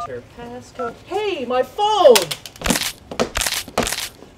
Enter passcode. Hey, my phone!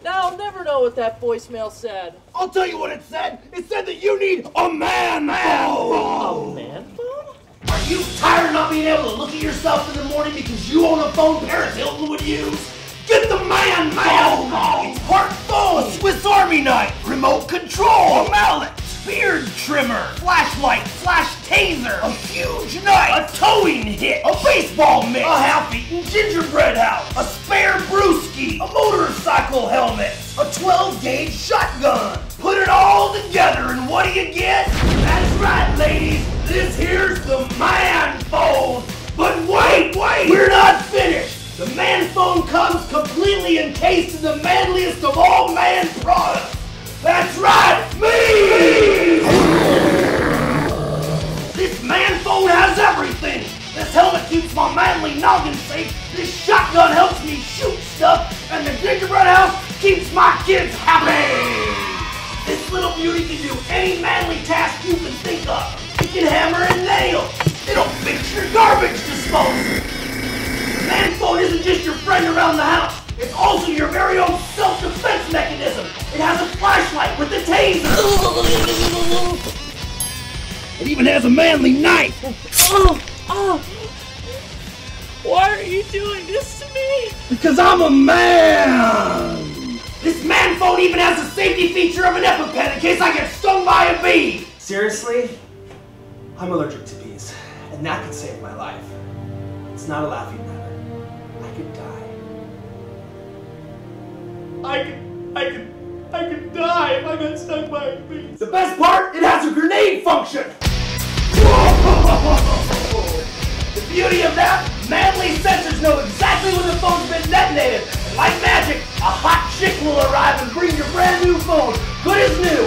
Now I'll never know what that voicemail said. I'll tell you what it said. It said that you need a man phone. A man phone? Are you tired of not being able to look at yourself in the morning because you own a phone Paris Hilton would use? Get the man phone. It's heart phone. A Swiss Army knife. Remote control. A mallet. Beard trimmer, flashlight, flash taser, a huge knife, a towing hit, a baseball mitt, a half-eaten gingerbread house, a spare brewski, a motorcycle helmet, a 12-gauge shotgun. Put it all together and what do you get? That's right, ladies, this here's the man phone. But wait, we're not finished. The man phone comes completely encased in the manliest of all man products. That's right, me! This man phone has everything! This helmet keeps my manly noggin safe, this shotgun helps me shoot stuff, and the gingerbread house keeps my kids happy! This little beauty can do any manly task you can think of. It can hammer and nail. It'll fix your garbage disposal. The man phone isn't just your friend around the house. It's also your very own self-defense mechanism. It has a flashlight with a taser. It even has a manly knife. Oh. Why are you doing this to me? Because I'm a man. This man phone even has a safety feature of an EpiPen in case I get stung by a bee. Seriously? I'm allergic to bees, and that could save my life. It's not a laughing matter. I could die. I could die if I got stung by a bee. The best part, it has a grenade function! Whoa. The beauty of that, manly sensors know exactly when the phone's been detonated. And like magic, a hot chick will arrive and bring your brand new phone, good as new.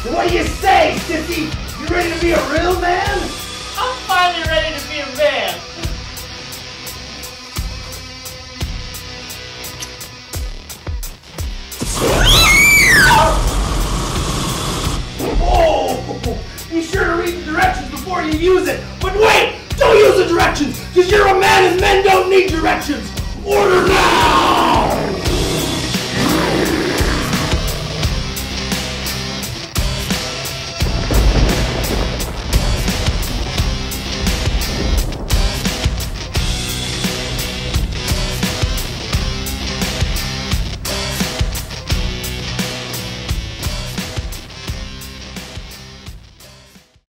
So what do you say, sissy? You ready to be a real man? I'm finally ready to be a man. Be sure to read the directions before you use it. But wait, don't use the directions, because you're a man and men don't need directions. Order now!